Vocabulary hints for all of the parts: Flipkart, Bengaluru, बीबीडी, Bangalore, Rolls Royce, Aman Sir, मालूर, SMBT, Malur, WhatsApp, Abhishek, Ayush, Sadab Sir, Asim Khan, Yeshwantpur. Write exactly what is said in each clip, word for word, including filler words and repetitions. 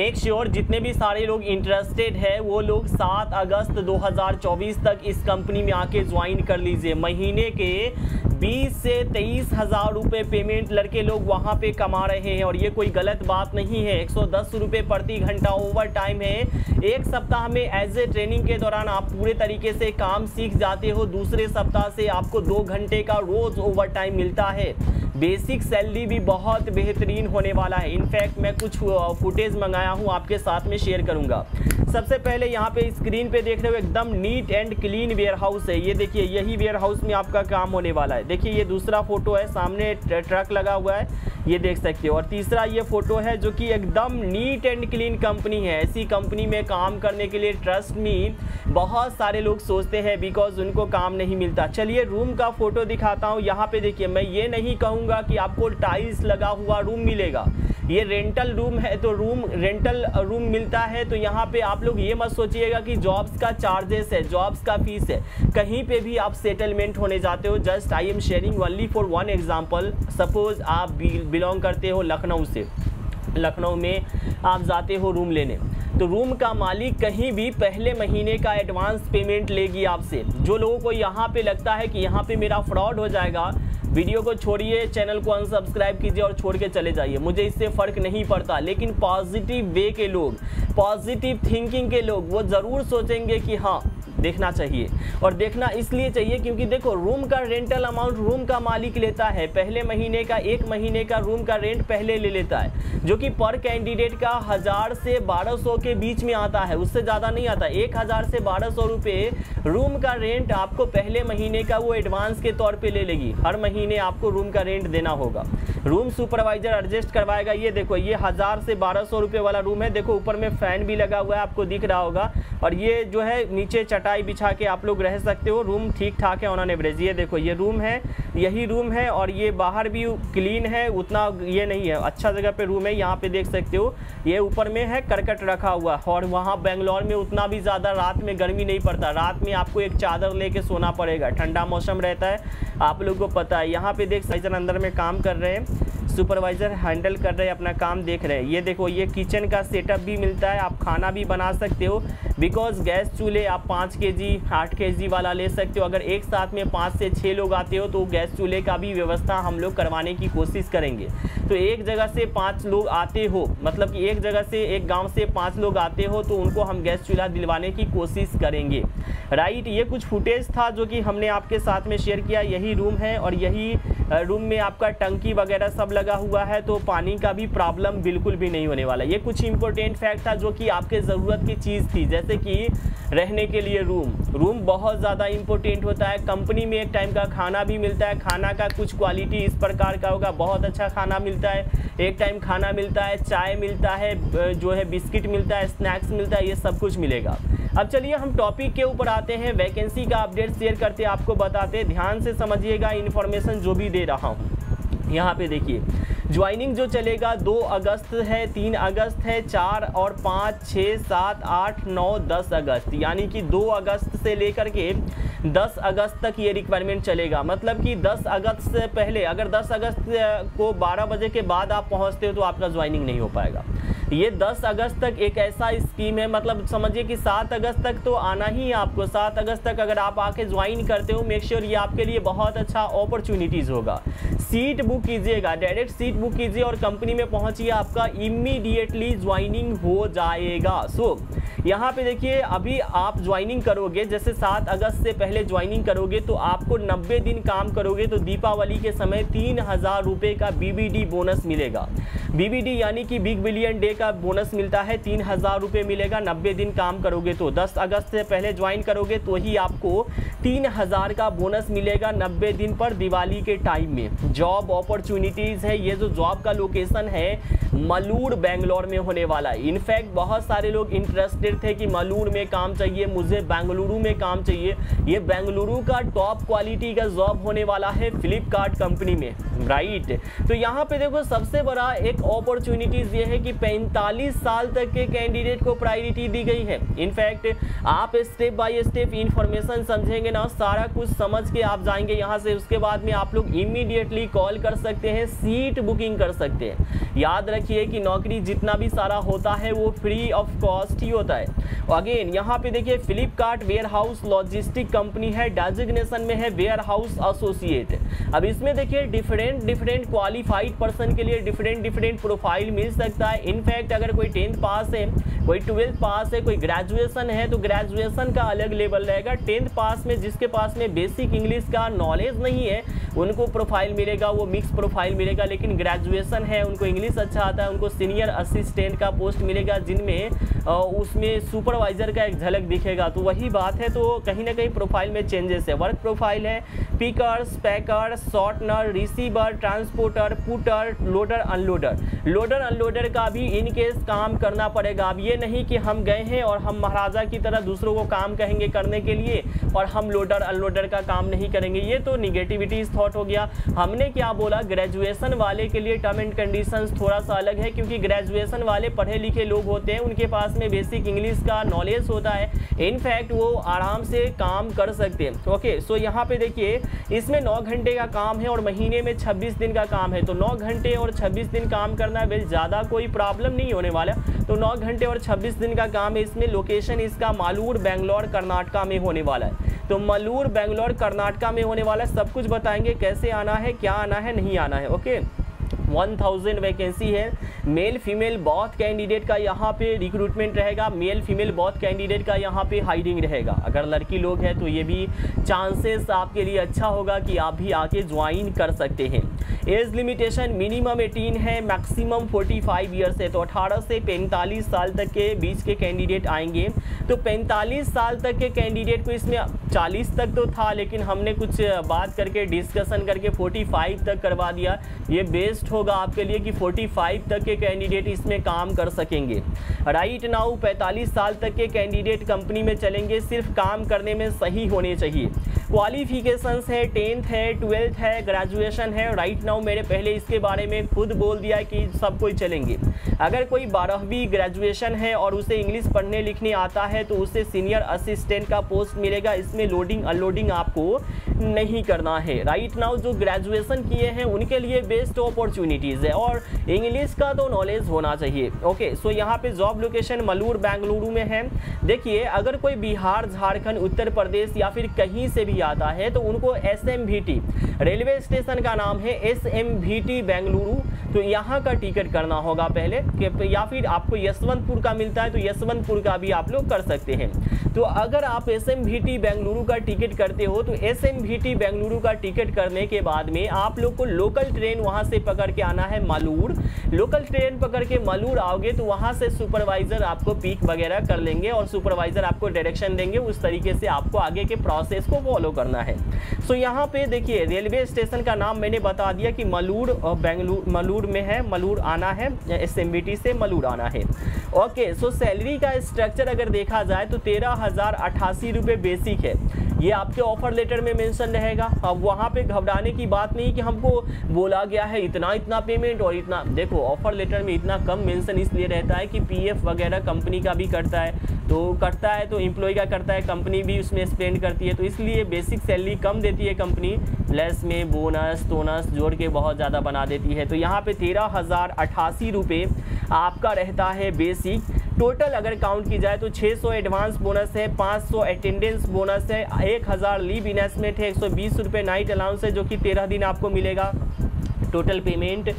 Make sure जितने भी सारे लोग इंटरेस्टेड है वो लोग सात अगस्त दो हज़ार चौबीस तक इस कंपनी में आके ज्वाइन कर लीजिए। महीने के बीस से तेईस हज़ार रुपये पेमेंट लड़के लोग वहाँ पे कमा रहे हैं और ये कोई गलत बात नहीं है। एक सौ दस रुपये प्रति घंटा ओवर टाइम है। एक सप्ताह में एज ए ट्रेनिंग के दौरान आप पूरे तरीके से काम सीख जाते हो। दूसरे सप्ताह से आपको दो घंटे का रोज़ ओवर टाइम मिलता है। बेसिक सैलरी भी बहुत बेहतरीन होने वाला है। इनफैक्ट मैं कुछ फुटेज मंगाया हूँ, आपके साथ में शेयर करूँगा। सबसे पहले यहाँ पे स्क्रीन पे देख रहे हो एकदम neat and clean warehouse है। ये देखिए, यही वेयर हाउस में आपका काम होने वाला है। देखिए ये दूसरा फोटो है, सामने ट्रक लगा हुआ है, ये देख सकते हो। और तीसरा ये फोटो है जो कि एकदम नीट एंड क्लीन कंपनी है। ऐसी कंपनी में काम करने के लिए ट्रस्ट मी बहुत सारे लोग सोचते हैं बिकॉज उनको काम नहीं मिलता। चलिए रूम का फोटो दिखाता हूँ। यहाँ पे देखिए, मैं ये नहीं कहूँगा कि आपको टाइल्स लगा हुआ रूम मिलेगा। ये रेंटल रूम है तो रूम रेंटल रूम मिलता है। तो यहाँ पे आप लोग ये मत सोचिएगा कि जॉब्स का चार्जेस है, जॉब्स का फीस है। कहीं पे भी आप सेटलमेंट होने जाते हो। Just I am sharing only for one example. Suppose आप बिलोंग करते हो लखनऊ से, लखनऊ में आप जाते हो रूम लेने, तो रूम का मालिक कहीं भी पहले महीने का एडवांस पेमेंट लेगी आपसे। जो लोगों को यहाँ पे लगता है कि यहाँ पे मेरा फ्रॉड हो जाएगा, वीडियो को छोड़िए, चैनल को अनसब्सक्राइब कीजिए और छोड़ के चले जाइए, मुझे इससे फ़र्क नहीं पड़ता। लेकिन पॉजिटिव वे के लोग, पॉजिटिव थिंकिंग के लोग वो ज़रूर सोचेंगे कि हाँ देखना चाहिए। और देखना इसलिए चाहिए क्योंकि देखो रूम का रेंटल अमाउंट रूम का मालिक लेता है। पहले महीने का, एक महीने का रूम का रेंट पहले ले लेता है, जो कि पर कैंडिडेट का हज़ार से बारह सौ के बीच में आता है, उससे ज़्यादा नहीं आता। एक हज़ार से बारह सौ रुपये रूम का रेंट आपको पहले महीने का वो एडवांस के तौर पे ले लेगी। हर महीने आपको रूम का रेंट देना होगा, रूम सुपरवाइज़र एडजस्ट करवाएगा। ये देखो, ये हज़ार से बारह सौ रुपये वाला रूम है। देखो ऊपर में फ़ैन भी लगा हुआ है, आपको दिख रहा होगा। और ये जो है नीचे चटाई बिछा के आप लोग रह सकते हो। रूम ठीक ठाक है ऑन एवरेज। ये देखो ये रूम है, यही रूम है। और ये बाहर भी क्लीन है, उतना ये नहीं है, अच्छा जगह पे रूम है। यहाँ पे देख सकते हो ये ऊपर में है करकट रखा हुआ। और वहाँ बेंगलोर में उतना भी ज़्यादा रात में गर्मी नहीं पड़ता। रात में आपको एक चादर लेके सोना पड़ेगा, ठंडा मौसम रहता है, आप लोग को पता है। यहाँ पे देख सकते अंदर में काम कर रहे हैं, सुपरवाइज़र हैंडल कर रहे हैं, अपना काम देख रहे हैं। ये देखो ये किचन का सेटअप भी मिलता है, आप खाना भी बना सकते हो। बिकॉज गैस चूल्हे आप पाँच केजी, आठ केजी वाला ले सकते हो। अगर एक साथ में पाँच से छः लोग आते हो तो गैस चूल्हे का भी व्यवस्था हम लोग करवाने की कोशिश करेंगे। तो एक जगह से पाँच लोग आते हो, मतलब कि एक जगह से, एक गाँव से पाँच लोग आते हो तो उनको हम गैस चूल्हा दिलवाने की कोशिश करेंगे। राइट, ये कुछ फुटेज था जो कि हमने आपके साथ में शेयर किया। यही रूम है और यही रूम में आपका टंकी वगैरह सब लगा हुआ है, तो पानी का भी प्रॉब्लम बिल्कुल भी नहीं होने वाला। ये कुछ इंपॉर्टेंट फैक्ट था जो कि आपके ज़रूरत की चीज़ थी, जैसे कि रहने के लिए रूम। रूम बहुत ज़्यादा इम्पोर्टेंट होता है। कंपनी में एक टाइम का खाना भी मिलता है। खाना का कुछ क्वालिटी इस प्रकार का होगा, बहुत अच्छा खाना मिलता है, एक टाइम खाना मिलता है, चाय मिलता है, जो है बिस्किट मिलता है, स्नैक्स मिलता है, ये सब कुछ मिलेगा। अब चलिए हम टॉपिक के ऊपर आते हैं। वैकेंसी का अपडेट शेयर करते हैं, आपको बताते हैं। ध्यान से समझिएगा इन्फॉर्मेशन जो भी दे रहा हूँ। यहाँ पे देखिए ज्वाइनिंग जो चलेगा दो अगस्त है, तीन अगस्त है, चार और पाँच, छः, सात, आठ, नौ, दस अगस्त, यानी कि दो अगस्त से लेकर के दस अगस्त तक ये रिक्वायरमेंट चलेगा। मतलब कि दस अगस्त से पहले, अगर दस अगस्त को बारह बजे के बाद आप पहुंचते हो तो आपका ज्वाइनिंग नहीं हो पाएगा। ये दस अगस्त तक एक ऐसा स्कीम है, मतलब समझिए कि सात अगस्त तक तो आना ही है आपको। सात अगस्त तक अगर आप आके ज्वाइन करते हो, मेक श्योर ये आपके लिए बहुत अच्छा अपॉर्चुनिटीज़ होगा। सीट बुक कीजिएगा, डायरेक्ट सीट बुक कीजिए और कंपनी में पहुंचिए, आपका इमीडिएटली ज्वाइनिंग हो जाएगा। सो so, यहाँ पे देखिए, अभी आप ज्वाइनिंग करोगे, जैसे सात अगस्त से पहले ज्वाइनिंग करोगे तो आपको नब्बे दिन काम करोगे तो दीपावली के समय तीन हज़ार रुपये का बीबीडी बोनस मिलेगा। बीबीडी यानी कि बिग बिलियन डे का बोनस मिलता है, तीन हज़ार रुपये मिलेगा नब्बे दिन काम करोगे तो। दस अगस्त से पहले ज्वाइन करोगे तो ही आपको तीन हज़ार का बोनस मिलेगा नब्बे दिन पर दिवाली के टाइम में। जॉब अपॉर्चुनिटीज़ है। ये जो जॉब का लोकेशन है मलूर बेंगलोर में होने वाला है। इनफैक्ट बहुत सारे लोग इंटरेस्टेड आखिर थे कि मालूर में काम चाहिए, मुझे बेंगलुरु में काम चाहिए। ये बेंगलुरु का टॉप क्वालिटी का जॉब होने वाला है फ्लिपकार्ट कंपनी में, राइट। तो यहाँ पे देखो सबसे बड़ा एक अपॉर्चुनिटीज़ ये है कि पैंतालीस साल तक के कैंडिडेट को प्रायोरिटी दी गई है। इनफैक्ट आप स्टेप बाय स्टेप इंफॉर्मेशन समझेंगे ना, सारा कुछ समझ के आप जाएंगे यहाँ से। उसके बाद में आप लोग इमीडिएटली कॉल कर सकते हैं, सीट बुकिंग कर सकते हैं। याद रखिए कि नौकरी जितना भी सारा होता है वो फ्री ऑफ कॉस्ट ही होता है। अगेन यहाँ पे देखिए Flipkart warehouse logistic company है, डेजिग्नेशन में है वेयर हाउस एसोसिएट। अब इसमें देखिए डिफरेंट डिफरेंट क्वालिफाइड पर्सन के लिए डिफरेंट डिफरेंट प्रोफाइल मिल सकता है। इनफैक्ट अगर कोई टेंथ पास है, कोई ट्वेल्थ पास है, कोई ग्रेजुएशन है, तो ग्रेजुएशन का अलग लेवल रहेगा। टेंथ पास में जिसके पास में बेसिक इंग्लिश का नॉलेज नहीं है उनको प्रोफाइल मिलेगा, वो मिक्स प्रोफाइल मिलेगा। लेकिन ग्रेजुएशन है, उनको इंग्लिश अच्छा आता है, उनको सीनियर असिस्टेंट का पोस्ट मिलेगा, जिनमें उसमें सुपरवाइजर का एक झलक दिखेगा। तो वही बात है, तो कहीं ना कहीं प्रोफाइल में चेंजेस है। वर्क प्रोफाइल है pickers, packers, shortener, receiver, transporter, putter, loader, unloader. Loader unloader का भी इनकेस काम करना पड़ेगा। अब ये नहीं कि हम गए हैं और हम महाराजा की तरह दूसरों को काम कहेंगे करने के लिए और हम लोडर अनलोडर का काम नहीं करेंगे, ये तो निगेटिविटी थॉट हो गया। हमने क्या बोला, ग्रेजुएशन वाले के लिए टर्म एंड कंडीशंस थोड़ा सा अलग है, क्योंकि ग्रेजुएशन वाले पढ़े लिखे लोग होते हैं, उनके पास में बेसिक इंग्लिश का नॉलेज होता है। इनफैक्ट वो आराम से काम कर सकते हैं। ओके, सो यहाँ पे देखिए इसमें नौ घंटे का काम है और महीने में छब्बीस दिन का काम है। तो नौ घंटे और छब्बीस दिन काम करना है, ज़्यादा कोई प्रॉब्लम नहीं होने वाला। तो नौ घंटे और छब्बीस दिन का काम है। इसमें लोकेशन इसका मालूर बेंगलोर कर्नाटका में होने वाला है। तो मालूर बेंगलोर कर्नाटका में होने वाला है। सब कुछ बताएंगे कैसे आना है, क्या आना है, नहीं आना है। ओके, एक हज़ार वैकेंसी है। मेल फीमेल बहुत कैंडिडेट का यहाँ पे रिक्रूटमेंट रहेगा, मेल फीमेल बहुत कैंडिडेट का यहाँ पे हायरिंग रहेगा। अगर लड़की लोग हैं तो ये भी चांसेस आपके लिए अच्छा होगा कि आप भी आके ज्वाइन कर सकते हैं। एज लिमिटेशन मिनिमम अठारह है, मैक्सिमम पैंतालीस ईयर्स है। तो अठारह से पैंतालीस साल तक के बीच के कैंडिडेट आएंगे। तो पैंतालीस साल तक के कैंडिडेट को इसमें चालीस तक तो था, लेकिन हमने कुछ बात करके डिस्कशन करके पैंतालीस तक करवा दिया। ये बेस्ट होगा आपके लिए कि पैंतालीस तक के कैंडिडेट इसमें काम कर सकेंगे। राइट नाउ पैंतालीस साल तक के कैंडिडेट कंपनी में चलेंगे, सिर्फ काम करने में सही होने चाहिए। क्वालिफिकेशंस है, टेंथ है, ट्वेल्थ है, ग्रेजुएशन है। राइट नाउ मैंने पहले इसके बारे में खुद बोल दिया कि सब कोई चलेंगे। अगर कोई बारहवीं ग्रेजुएशन है और उसे इंग्लिश पढ़ने लिखने आता है तो उसे सीनियर असिस्टेंट का पोस्ट मिलेगा। इसमें लोडिंग अनलोडिंग आपको नहीं करना है। राइट नाउ जो ग्रेजुएशन किए हैं उनके लिए बेस्ट अपॉर्चुनिटीज़ है और इंग्लिश का तो नॉलेज होना चाहिए। ओके, सो यहाँ पे जॉब लोकेशन मालूर बेंगलुरु में है। देखिए अगर कोई बिहार, झारखंड, उत्तर प्रदेश या फिर कहीं से भी आता है तो उनको S M B T, railway station का नाम है S M B T Bengaluru, तो यहाँ का टिकट करना होगा पहले कि, या फिर आपको यशवंतपुर का मिलता है तो यशवंतपुर का भी आप लोग कर सकते हैं। तो अगर आप S M B T Bengaluru का टिकट करते हो तो S M B T Bengaluru का टिकट करने के बाद में आप लोग को लोकल ट्रेन वहाँ से पकड़ के आना है मालूर। लोकल ट्रेन पकड़ के मालूर आओगे तो वहाँ से सुपरवाइजर आपको पिक वगैरह कर लेंगे और सुपरवाइजर आपको डायरेक्शन देंगे। उस तरीके से आपको आगे के प्रोसेस को फॉलो करना है। सो यहाँ पे देखिए रेलवे स्टेशन का नाम मैंने बता दिया कि मालूर बेंगलुरु मालूर में है। मालूर आना है, एस एम बी टी से मालूर आना है। ओके, सो सैलरी का स्ट्रक्चर अगर देखा जाए तो तेरह हज़ार अट्ठासी रुपये बेसिक है। ये आपके ऑफर लेटर में मेंशन रहेगा। अब वहाँ पे घबराने की बात नहीं कि हमको बोला गया है इतना इतना पेमेंट और इतना। देखो ऑफर लेटर में इतना कम मेंशन इसलिए रहता है कि पीएफ वगैरह कंपनी का भी करता है, तो करता है तो एम्प्लॉय का करता है, कंपनी भी उसमें एक्सप्लेन करती है, तो इसलिए बेसिक सैलरी कम देती है कंपनी, प्लस में बोनस टोनस जोड़ के बहुत ज़्यादा बना देती है। तो यहाँ पर तेरह हज़ार अट्ठासी रुपये आपका रहता है बेसिक। टोटल अगर काउंट की जाए तो छह सौ एडवांस बोनस है, पाँच सौ अटेंडेंस बोनस है, एक हज़ार लीव इनस्मेंट है, एक सौ बीस रुपये नाइट अलाउंस है जो कि तेरह दिन आपको मिलेगा। टोटल पेमेंट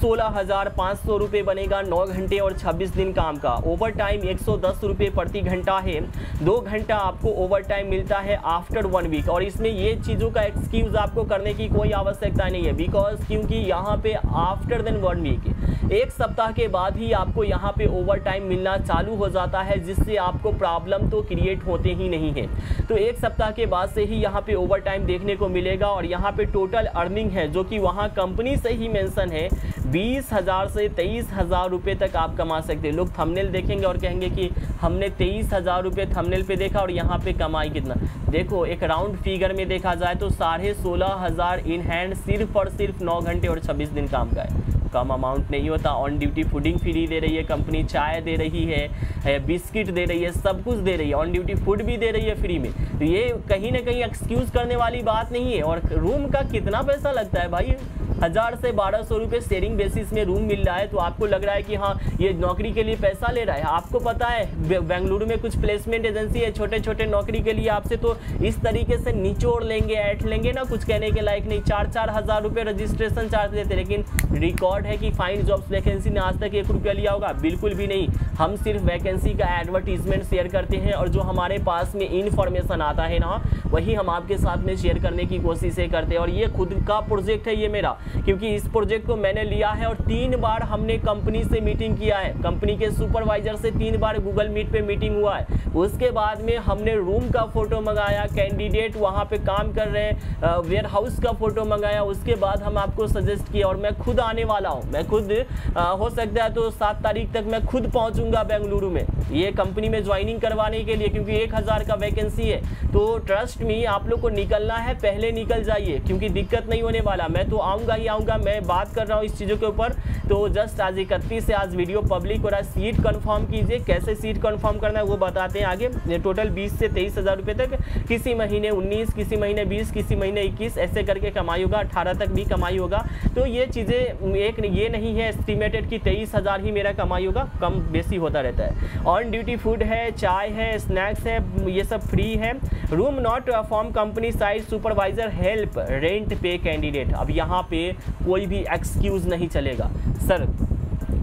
सोलह हज़ार पाँच सौ रुपये बनेगा नौ घंटे और छब्बीस दिन काम का। ओवर टाइम एक सौ दस रुपये प्रति घंटा है, दो घंटा आपको ओवर टाइम मिलता है आफ्टर वन वीक। और इसमें ये चीज़ों का एक्सक्यूज़ आपको करने की कोई आवश्यकता नहीं है, बिकॉज क्योंकि यहाँ पे आफ्टर देन वन वीक, एक सप्ताह के बाद ही आपको यहाँ पे ओवर टाइम मिलना चालू हो जाता है, जिससे आपको प्रॉब्लम तो क्रिएट होते ही नहीं है। तो एक सप्ताह के बाद से ही यहाँ पर ओवर टाइम देखने को मिलेगा। और यहाँ पर टोटल अर्निंग है जो कि वहाँ कंपनी से ही मैंसन है बीस हज़ार से तेईस हज़ार रुपये तक आप कमा सकते हैं। लोग थंबनेल देखेंगे और कहेंगे कि हमने तेईस हज़ार रुपये थंबनेल पे देखा और यहाँ पे कमाई कितना। देखो एक राउंड फिगर में देखा जाए तो साढ़े सोलह हज़ार इन हैंड सिर्फ और सिर्फ नौ घंटे और छब्बीस दिन काम का है। कम अमाउंट नहीं होता। ऑन ड्यूटी फूडिंग फ्री दे रही है कंपनी, चाय दे रही है, बिस्किट दे रही है, सब कुछ दे रही है, ऑन ड्यूटी फूड भी दे रही है फ्री में। तो ये कहीं ना कहीं एक्सक्यूज़ करने वाली बात नहीं है। और रूम का कितना पैसा लगता है भाई, हज़ार से बारह सौ रुपये शेयरिंग बेसिस में रूम मिल रहा है। तो आपको लग रहा है कि हाँ ये नौकरी के लिए पैसा ले रहा है। आपको पता है बेंगलुरु में कुछ प्लेसमेंट एजेंसी है छोटे छोटे नौकरी के लिए, आपसे तो इस तरीके से निचोड़ लेंगे, ऐट लेंगे ना, कुछ कहने के लायक नहीं। चार चार हज़ार रुपये रजिस्ट्रेशन चार्ज लेते। लेकिन रिकॉर्ड है कि फाइन जॉब्स वैकेंसी ने आज तक एक रुपया लिया होगा? बिल्कुल भी नहीं। हम सिर्फ वैकेंसी का एडवर्टीजमेंट शेयर करते हैं और जो हमारे पास में इन्फॉर्मेशन आता है ना वही हम आपके साथ में शेयर करने की कोशिश करते हैं। और ये खुद का प्रोजेक्ट है ये मेरा, क्योंकि इस प्रोजेक्ट को मैंने लिया है और तीन बार हमने कंपनी से मीटिंग किया है, कंपनी के सुपरवाइजर से तीन बार गूगल मीट पे मीटिंग हुआ है। उसके बाद में हमने रूम का फोटो मंगाया, कैंडिडेट वहाँ पे काम कर रहे हैं, वेयर हाउस का फोटो मंगाया, उसके बाद हम आपको सजेस्ट किया। और मैं खुद आने वाला हूँ, मैं खुद आ, हो सकता है तो सात तारीख तक मैं खुद पहुँचूँगा बेंगलुरु में ये कंपनी में ज्वाइनिंग करवाने के लिए, क्योंकि एक हज़ार का वैकेंसी है। तो ट्रस्ट में आप लोग को निकलना है, पहले निकल जाइए क्योंकि दिक्कत नहीं होने वाला। मैं तो आऊँगा ही आऊँगा, मैं बात कर रहा हूँ इस चीज़ों के ऊपर। तो जस्ट आज इकतीस से आज वीडियो पब्लिक हो रहा है। सीट कन्फर्म कीजिए, कैसे सीट कन्फर्म करना है वो बताते हैं आगे। टोटल बीस से तेईस हज़ार रुपये तक, किसी महीने उन्नीस, किसी महीने बीस, किसी महीने इक्कीस, ऐसे करके कमाई होगा। अट्ठारह तक भी कमाई होगा। तो ये चीज़ें एक ये नहीं है एस्टिमेटेड कि तेईस हज़ार ही मेरा कमाई होगा, कम बेसी होता रहता है। ऑन ड्यूटी फूड है, चाय है, स्नैक्स है, ये सब फ्री है। Room not form company side supervisor help rent पे कैंडिडेट। अब यहाँ पे कोई भी एक्सक्यूज़ नहीं चलेगा, सर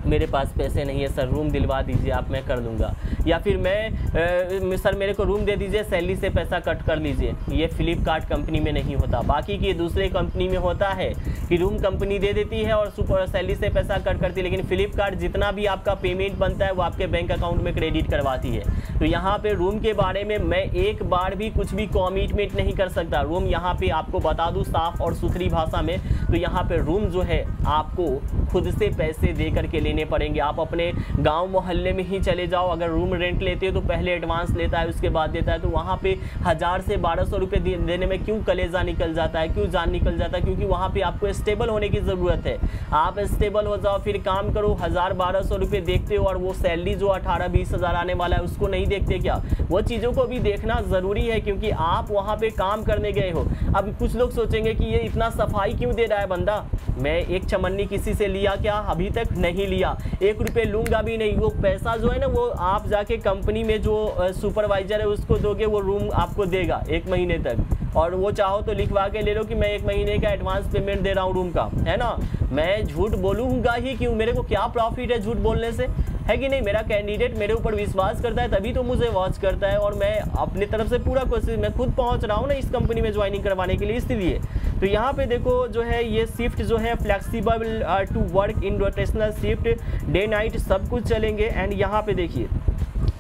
मेरे पास पैसे नहीं है, सर रूम दिलवा दीजिए आप, मैं कर दूंगा, या फिर मैं ए, सर मेरे को रूम दे दीजिए, सैलरी से पैसा कट कर लीजिए। ये फ्लिपकार्ट कंपनी में नहीं होता, बाकी की दूसरे कंपनी में होता है कि रूम कंपनी दे देती है और सुपर सैलरी से पैसा कट करती है। लेकिन फ्लिपकार्ट जितना भी आपका पेमेंट बनता है वो आपके बैंक अकाउंट में क्रेडिट करवाती है। तो यहाँ पर रूम के बारे में मैं एक बार भी कुछ भी कॉमिटमेंट नहीं कर सकता। रूम यहाँ पर आपको बता दूँ साफ़ और सुथरी भाषा में, तो यहाँ पर रूम जो है आपको खुद से पैसे दे करके लेने पड़ेंगे। आप अपने गांव मोहल्ले में ही चले जाओ, अगर रूम रेंट लेते हो तो पहले एडवांस लेता है उसके बाद देता है। तो वहाँ पे हज़ार से बारह सौ रुपये देने में क्यों कलेजा निकल जाता है, क्यों जान निकल जाता है? क्योंकि वहाँ पे आपको स्टेबल होने की ज़रूरत है। आप स्टेबल हो जाओ फिर काम करो। हज़ार बारह सौ रुपये देखते हो और वो सैलरी जो अठारह बीस हज़ार आने वाला है उसको नहीं देखते क्या? वो चीज़ों को भी देखना ज़रूरी है क्योंकि आप वहाँ पर काम करने गए हो। अब कुछ लोग सोचेंगे कि ये इतना सफाई क्यों दे रहा है बंदा, मैं एक चमन्नी किसी से लिया क्या? अभी तक नहीं लिया, एक रुपये लूँगा भी नहीं। वो पैसा जो है ना वो आप जाके कंपनी में जो सुपरवाइजर है उसको दोगे, वो रूम आपको देगा एक महीने तक। और वो चाहो तो लिखवा के ले लो कि मैं एक महीने का एडवांस पेमेंट दे रहा हूँ रूम का, है ना। मैं झूठ बोलूँगा ही क्यों, मेरे को क्या प्रॉफिट है झूठ बोलने से, है कि नहीं? मेरा कैंडिडेट मेरे ऊपर विश्वास करता है तभी तो मुझे वॉच करता है। और मैं अपनी तरफ से पूरा कोशिश, मैं खुद पहुंच रहा हूं ना इस कंपनी में ज्वाइनिंग करवाने के लिए, इसलिए। तो यहाँ पे देखो जो है ये शिफ्ट जो है flexible to work in rotational shift, day night सब कुछ चलेंगे। एंड यहाँ पे देखिए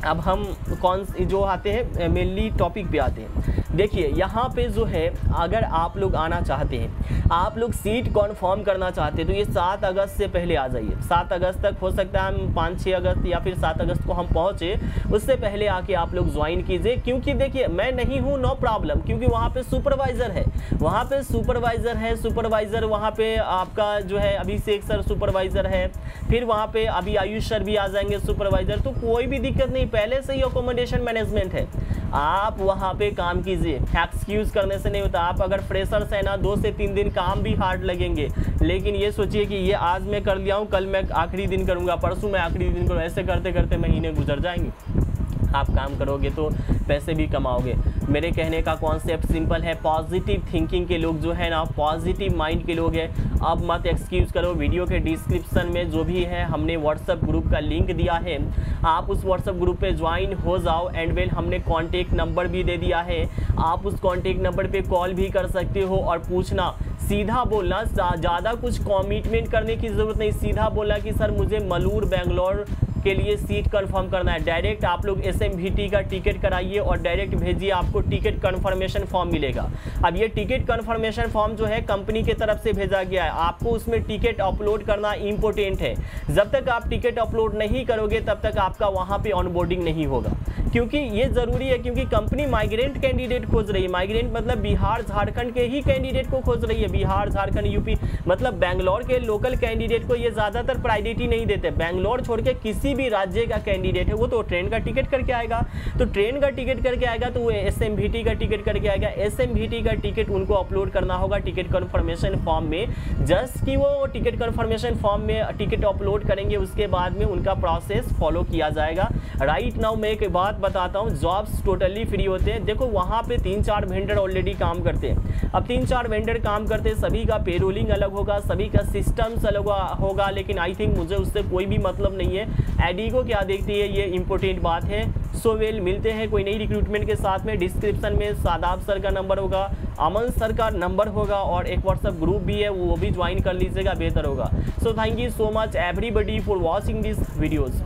अब हम कौन जो आते हैं मेनली टॉपिक पे आते हैं। देखिए यहाँ पे जो है अगर आप लोग आना चाहते हैं, आप लोग सीट कन्फर्म करना चाहते हैं तो ये सात अगस्त से पहले आ जाइए। सात अगस्त तक हो सकता है हम पाँच छः अगस्त या फिर सात अगस्त को हम पहुँचे, उससे पहले आके आप लोग ज्वाइन कीजिए। क्योंकि देखिए मैं नहीं हूँ नो प्रॉब्लम, क्योंकि वहाँ पे सुपरवाइज़र है, वहाँ पे सुपरवाइज़र है, सुपरवाइज़र वहाँ पे आपका जो है अभिषेक सर सुपरवाइज़र है, फिर वहाँ पे अभी आयुष सर भी आ जाएंगे सुपरवाइज़र। तो कोई भी दिक्कत नहीं, पहले से ही अकोमोडेशन मैनेजमेंट है, आप वहाँ पे काम कीजिए। एक्सक्यूज़ करने से नहीं होता। आप अगर फ्रेशर्स हैं ना दो से तीन दिन काम भी हार्ड लगेंगे, लेकिन ये सोचिए कि ये आज मैं कर लिया हूँ, कल मैं आखिरी दिन करूँगा, परसों मैं आखिरी दिन करूँगा, ऐसे करते करते महीने गुजर जाएंगे। आप काम करोगे तो पैसे भी कमाओगे। मेरे कहने का कॉन्सेप्ट सिंपल है, पॉजिटिव थिंकिंग के लोग जो है ना, पॉजिटिव माइंड के लोग हैं। अब मत एक्सक्यूज़ करो। वीडियो के डिस्क्रिप्शन में जो भी है हमने व्हाट्सएप ग्रुप का लिंक दिया है, आप उस व्हाट्सएप ग्रुप पे ज्वाइन हो जाओ। एंड वेल हमने कॉन्टेक्ट नंबर भी दे दिया है, आप उस कॉन्टेक्ट नंबर पे कॉल भी कर सकते हो। और पूछना, सीधा बोलना, ज़्यादा कुछ कमिटमेंट करने की ज़रूरत नहीं। सीधा बोलना कि सर मुझे मलूर बेंगलोर के लिए सीट कंफर्म करना है, डायरेक्ट आप लोग एसएमबीटी का टिकट कराइए और डायरेक्ट भेजिए, आपको टिकट कंफर्मेशन फॉर्म मिलेगा। अब ये टिकट कंफर्मेशन फॉर्म जो है कंपनी की तरफ से भेजा गया है, आपको उसमें टिकट अपलोड करना इंपॉर्टेंट है। जब तक आप टिकट अपलोड नहीं करोगे तब तक आपका वहाँ पर ऑनबोर्डिंग नहीं होगा, क्योंकि ये ज़रूरी है, क्योंकि कंपनी माइग्रेंट कैंडिडेट खोज रही है। माइग्रेंट मतलब बिहार झारखंड के ही कैंडिडेट को खोज रही है, बिहार झारखंड यूपी मतलब बैंगलोर के लोकल कैंडिडेट को ये ज़्यादातर प्रायोरिटी नहीं देते। बैंगलोर छोड़ के किसी भी राज्य का कैंडिडेट है वो तो ट्रेन का टिकट करके आएगा, तो ट्रेन का टिकट करके आएगा तो वो एसएमबीटी का टिकट करके आएगा। एसएमबीटी का टिकट उनको अपलोड करना होगा टिकट कन्फर्मेशन फॉर्म में। जस्ट कि वो टिकट कन्फर्मेशन फॉर्म में टिकट अपलोड करेंगे उसके बाद में उनका प्रोसेस फॉलो किया जाएगा। राइट नाउ मैं एक बात बताता हूँ, जॉब्स टोटली फ्री होते हैं। देखो वहाँ पे तीन चार वेंडर ऑलरेडी काम करते हैं, अब तीन चार वेंडर काम करते हैं, सभी का पेरोलिंग अलग होगा, सभी का सिस्टम्स अलग होगा, लेकिन आई थिंक मुझे उससे कोई भी मतलब नहीं है। एडी को क्या देखती है, ये इंपॉर्टेंट बात है। सो वेल, मिलते हैं कोई नई रिक्रूटमेंट के साथ में। डिस्क्रिप्शन में सादाब सर का नंबर होगा, अमन सर का नंबर होगा और एक व्हाट्सअप ग्रुप भी है, वो भी ज्वाइन कर लीजिएगा, बेहतर होगा। So thank you so much everybody for watching this videos.